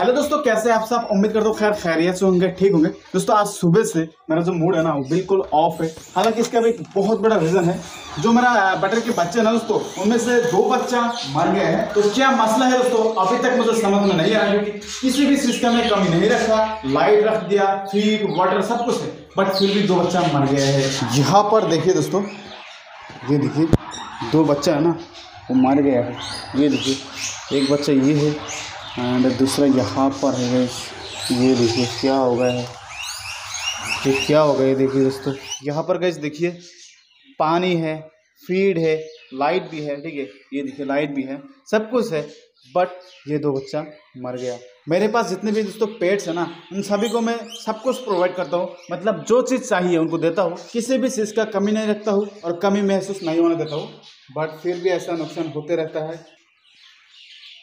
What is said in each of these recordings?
Hello दोस्तों, कैसे आप सब? उम्मीद करता हूँ खैर खैरियत से होंगे, ठीक होंगे। दोस्तों आज सुबह से मेरा जो मूड है ना वो बिल्कुल ऑफ है। हालांकि इसका भी एक बहुत बड़ा रीज़न है। जो मेरा बटर के बच्चे ना दोस्तों, उनमें से 2 बच्चा मर गए हैं। तो क्या मसला है दोस्तों अभी तक मुझे समझ में नहीं आया। किसी भी सिस्टम में कमी नहीं रखा, लाइट रख दिया, फीड वाटर सब कुछ है, बट फिर भी 2 बच्चा मर गया है। यहाँ पर देखिए दोस्तों, ये देखिए 2 बच्चा है ना वो मर गया है। ये देखिए एक बच्चा ये है एंड दूसरा यहाँ पर है गैस। ये देखिए क्या हो गया है, ये क्या हो गया है। देखिए दोस्तों यहाँ पर गैस देखिए, पानी है, फीड है, लाइट भी है, ठीक है। ये देखिए लाइट भी है, सब कुछ है, बट ये 2 बच्चा मर गया। मेरे पास जितने भी दोस्तों पेट्स हैं ना, उन सभी को मैं सब कुछ प्रोवाइड करता हूँ। मतलब जो चीज़ चाहिए उनको देता हूँ, किसी भी चीज़ का कमी नहीं रखता हूँ और कमी महसूस नहीं होने देता हूँ, बट फिर भी ऐसा नुकसान होते रहता है।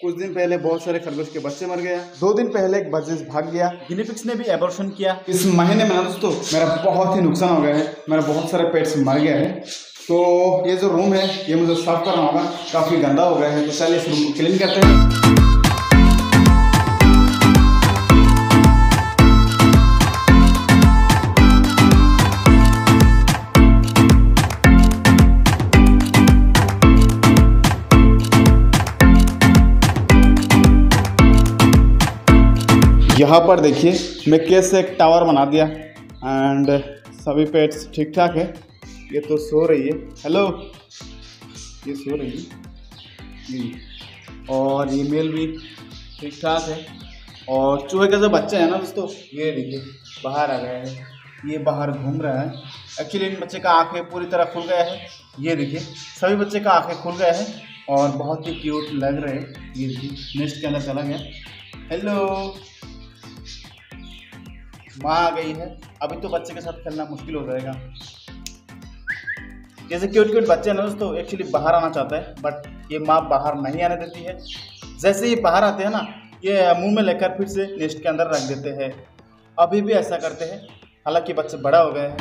कुछ दिन पहले बहुत सारे खरगोश के बच्चे मर गए। 2 दिन पहले एक बच्चे भाग गया, गिनी पिग्स ने भी एबॉर्शन किया। इस महीने में ना दोस्तों मेरा बहुत ही नुकसान हो गया है, मेरा बहुत सारे पेट्स मर गया है। तो ये जो रूम है ये मुझे साफ करना होगा, काफ़ी गंदा हो गया है। तो चलिए इस रूम को क्लीन करते हैं। यहाँ पर देखिए मैं कैसे एक टावर बना दिया एंड सभी पेट्स ठीक ठाक है। ये तो सो रही है, हेलो, ये सो रही है और ये मेल भी ठीक ठाक है। और चूहे का जो बच्चा है ना दोस्तों, ये देखिए बाहर आ गया है, ये बाहर घूम रहा है। एक्चुअली इन बच्चे का आँखें पूरी तरह खुल गया है। ये देखिए सभी बच्चे का आँखें खुल गया है और बहुत ही क्यूट लग रहे हैं। ये देखिए नेस्ट के अंदर चला गया। हेलो, माँ आ गई है। अभी तो बच्चे के साथ खेलना मुश्किल हो जाएगा। जैसे क्यूट क्यूट बच्चे ना दोस्तों एक्चुअली बाहर आना चाहता है, बट ये माँ बाहर नहीं आने देती है। जैसे ये बाहर आते हैं ना, ये मुंह में लेकर फिर से नेस्ट के अंदर रख देते हैं। अभी भी ऐसा करते हैं, हालांकि बच्चे बड़ा हो गए हैं।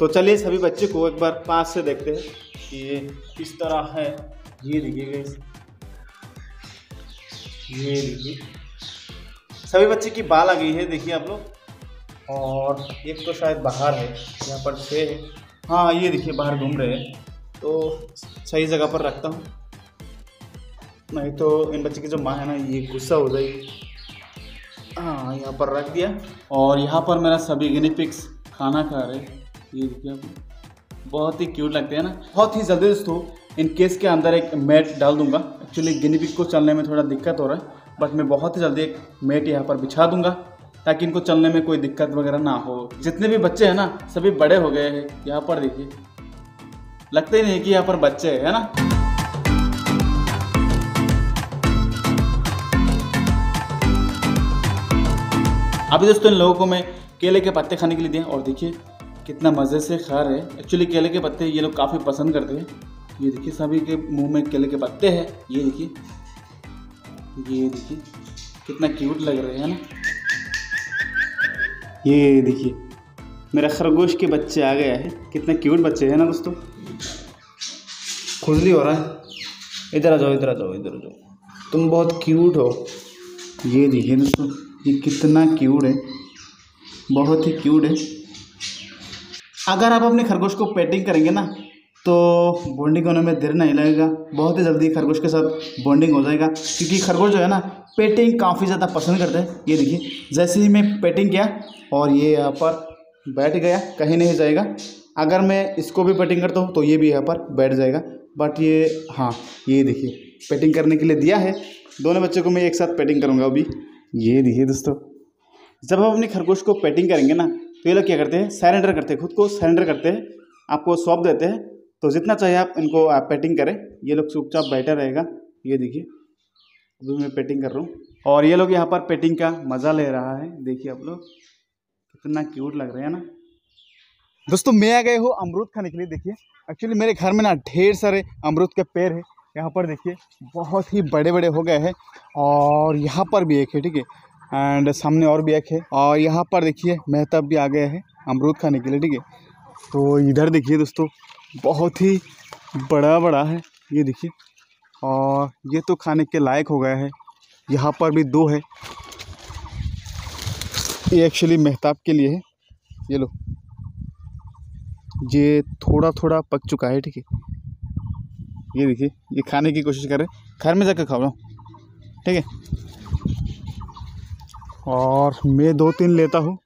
तो चलिए सभी बच्चे को एक बार पास से देखते हैं कि ये किस तरह है। ये देखिए, ये देखिए सभी बच्चे की बाल आ गई है, देखिए आप लोग। और एक तो शायद बाहर है, यहाँ पर 6 है। हाँ ये देखिए बाहर घूम रहे हैं, तो सही जगह पर रखता हूँ, नहीं तो इन बच्चे की जो माँ है ना ये गुस्सा हो जाएगी। हाँ यहाँ पर रख दिया। और यहाँ पर मेरा सभी गिनी पिग्स खाना खा रहे हैं। ये देखिए आप, बहुत ही क्यूट लगते हैं ना। बहुत ही जल्दी दोस्तों इन केस के अंदर एक मैट डाल दूंगा। एक्चुअली गिनी पिग को चलने में थोड़ा दिक्कत हो रहा है, बट मैं बहुत ही जल्दी एक मैट यहाँ पर बिछा दूंगा ताकि इनको चलने में कोई दिक्कत वगैरह ना हो। जितने भी बच्चे हैं ना सभी बड़े हो गए हैं। यहाँ पर देखिए लगता ही नहीं कि यहाँ पर बच्चे हैं, है ना। अभी दोस्तों इन लोगों को मैं केले के पत्ते खाने के लिए दिया और देखिए कितना मज़े से खा रहे हैं। एक्चुअली केले के पत्ते ये लोग काफ़ी पसंद करते हैं। ये देखिए सभी के मुँह में केले के पत्ते हैं। ये देखिए, ये देखिए कितना क्यूट लग रहे हैं ना। ये देखिए मेरा खरगोश के बच्चे आ गया है, कितना क्यूट बच्चे हैं ना दोस्तों। खुजली हो रहा है, इधर आ जाओ, इधर आ जाओ, इधर आ जाओ, तुम बहुत क्यूट हो। ये देखिए दोस्तों ये कितना क्यूट है, बहुत ही क्यूट है। अगर आप अपने खरगोश को पेटिंग करेंगे ना तो बॉन्डिंग होने में देर नहीं लगेगा, बहुत ही जल्दी खरगोश के साथ बॉन्डिंग हो जाएगा। क्योंकि खरगोश जो है ना पेटिंग काफ़ी ज़्यादा पसंद करते हैं। ये देखिए जैसे ही मैं पेटिंग किया और ये यहाँ पर बैठ गया, कहीं नहीं जाएगा। अगर मैं इसको भी पेटिंग करता हूँ तो ये भी यहाँ पर बैठ जाएगा, बट ये हाँ ये देखिए पेटिंग करने के लिए दिया है। दोनों बच्चों को मैं एक साथ पेटिंग करूँगा अभी। ये देखिए दोस्तों जब आप अपने खरगोश को पेटिंग करेंगे ना तो ये लोग क्या करते हैं, सरेंडर करते हैं, खुद को सरेंडर करते हैं, आपको सौंप देते हैं। तो जितना चाहिए आप इनको पेटिंग करें, ये लोग चुपचाप बैठा रहेगा। ये देखिए अभी मैं पेटिंग कर रहा हूँ और ये लोग यहाँ पर पेटिंग का मज़ा ले रहा है। देखिए आप लोग कितना क्यूट लग रहे हैं ना। दोस्तों मैं आ गए हूँ अमरूद खाने के लिए। देखिए एक्चुअली मेरे घर में ना ढेर सारे अमरूद के पेड़ है। यहाँ पर देखिए बहुत ही बड़े बड़े हो गए हैं और यहाँ पर भी एक है, ठीक है, एंड सामने और भी एक है। और यहाँ पर देखिए मेहताब भी आ गए हैं अमरूद खाने के लिए, ठीक है। तो इधर देखिए दोस्तों बहुत ही बड़ा बड़ा है। ये देखिए और ये तो खाने के लायक हो गया है। यहाँ पर भी दो है, ये एक्चुअली मेहताब के लिए है। ये लो, ये थोड़ा थोड़ा पक चुका है, ठीक है। ये देखिए, ये खाने की कोशिश कर रहे, घर में जाकर खाओ, ठीक है। और मैं 2-3 लेता हूँ।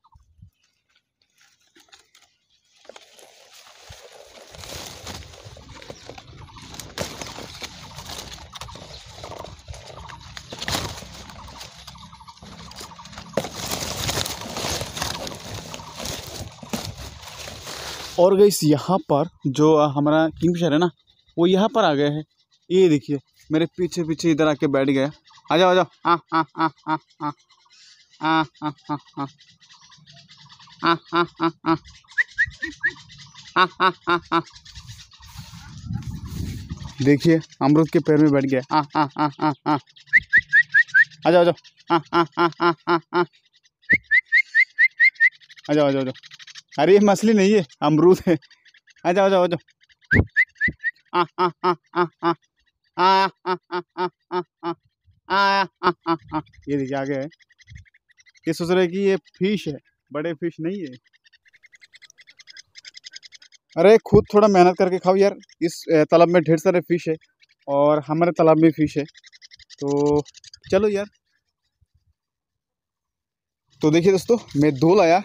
और गाइस, यहाँ पर जो हमारा किंगफिशर है ना, वो यहाँ पर आ गया है। ये देखिए, मेरे पीछे पीछे इधर आके बैठ गया। आ जाओ आ जाओ, आ आ आ आ आ आ आ आ आ आ आ आ। देखिए, अमरूद के पेड़ में बैठ गया। आ आ आ आ आ आ जाओ आ जाओ, आ आ आ आ आ आ जाओ आ जाओ। अरे ये मछली नहीं है, अमरूद है। आ जाओ आ जाओ आ जाओ, आ आ आ आ आ आ आ आ आ आ आ आ आ। ये देखिए आगे है। ये सोच रहे कि ये फिश है, बड़े फिश नहीं है। अरे खुद थोड़ा मेहनत करके खाओ यार। इस तालाब में ढेर सारे फिश है और हमारे तालाब में फिश है, तो चलो यार। तो देखिए दोस्तों, मैं 2 लाया,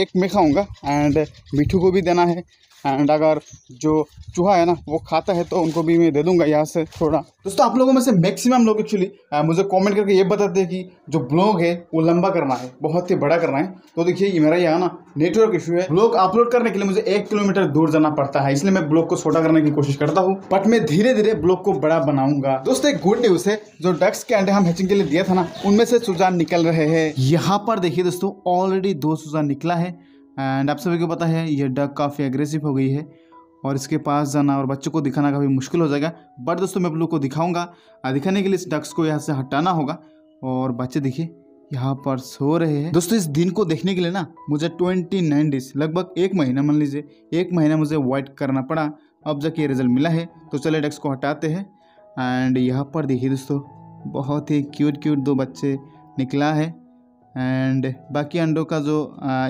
एक मैं खाऊंगा एंड मिठू को भी देना है। एंड अगर जो चूहा है ना, वो खाता है तो उनको भी मैं दे दूंगा यहाँ से थोड़ा। दोस्तों, आप लोगों में से मैक्सिमम लोग एक्चुअली मुझे कमेंट करके ये बताते हैं कि जो ब्लॉग है वो लंबा करना है, बहुत ही बड़ा करना है। तो देखिए, ये मेरा यहाँ ना नेटवर्क इशू है। ब्लॉग अपलोड करने के लिए मुझे 1 किलोमीटर दूर जाना पड़ता है, इसलिए मैं ब्लॉग को छोटा करने की कोशिश करता हूँ, बट मैं धीरे धीरे ब्लॉग को बड़ा बनाऊंगा। दोस्तों, एक गुड न्यूज है, जो डक्स के अंडे हम हैचिंग के लिए दिया था ना, उनमें से सुजान निकल रहे हैं। यहाँ पर देखिए दोस्तों, ऑलरेडी 2 सुजान निकला है। एंड आप सभी को पता है, ये डक काफ़ी एग्रेसिव हो गई है और इसके पास जाना और बच्चों को दिखाना काफ़ी मुश्किल हो जाएगा। बट दोस्तों, मैं आप लोग को दिखाऊंगा। दिखाने के लिए इस डक्स को यहाँ से हटाना होगा। और बच्चे देखिए यहाँ पर सो रहे हैं। दोस्तों, इस दिन को देखने के लिए ना मुझे 29 डेज, लगभग 1 महीना, मान लीजिए 1 महीना मुझे वेट करना पड़ा। अब जाके ये रिजल्ट मिला है। तो चले डक्स को हटाते हैं। एंड यहाँ पर देखिए दोस्तों, बहुत ही क्यूट 2 बच्चे निकला है। एंड बाकी अंडों का जो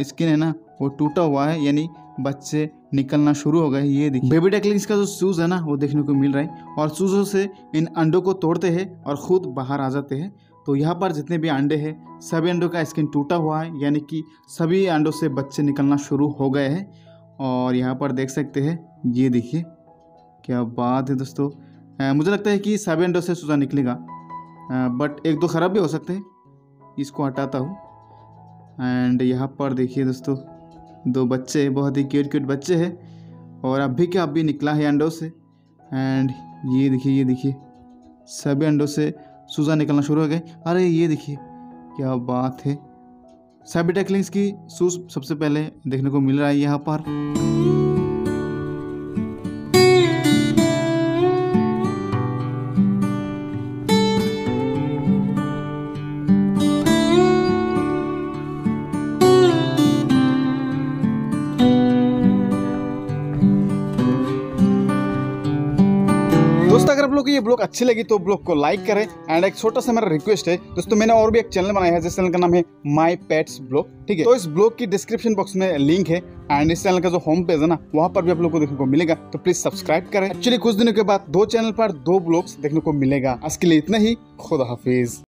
स्किन है ना, वो टूटा हुआ है, यानी बच्चे निकलना शुरू हो गए। ये देखिए, बेबी डकलिंग्स का जो शूज़ है ना, वो देखने को मिल रहा है। और शूज़ों से इन अंडों को तोड़ते हैं और ख़ुद बाहर आ जाते हैं। तो यहाँ पर जितने भी अंडे हैं, सभी अंडों का स्किन टूटा हुआ है, यानी कि सभी अंडों से बच्चे निकलना शुरू हो गए हैं। और यहाँ पर देख सकते हैं, ये देखिए, क्या बात है दोस्तों। मुझे लगता है कि सभी अंडों से शूज़ा निकलेगा, बट 1-2 ख़राब भी हो सकते हैं। इसको हटाता हूँ। एंड यहाँ पर देखिए दोस्तों, 2 बच्चे, बहुत ही क्यूट बच्चे हैं। और अब भी निकला है अंडों से। एंड ये देखिए सभी अंडों से सूजा निकलना शुरू हो गए। अरे ये देखिए, क्या बात है। सभी डकलिंग्स की सूज सबसे पहले देखने को मिल रहा है यहाँ पर। दोस्तों, अगर आप लोग को ये ब्लॉग अच्छी लगी तो ब्लॉग को लाइक करें। एंड एक छोटा सा मेरा रिक्वेस्ट है दोस्तों, मैंने और भी एक चैनल बनाया है, जिस चैनल का नाम है माय पेट्स ब्लॉग, ठीक है। तो इस ब्लॉग की डिस्क्रिप्शन बॉक्स में लिंक है एंड इस चैनल का जो होम पेज है ना, वहाँ पर भी आप लोग को देखने को मिलेगा। तो प्लीज सब्सक्राइब करें। एक्चुअली कुछ दिनों के बाद 2 चैनल पर 2 ब्लॉग्स देखने को मिलेगा। आज के लिए इतना ही, खुदा हाफिज।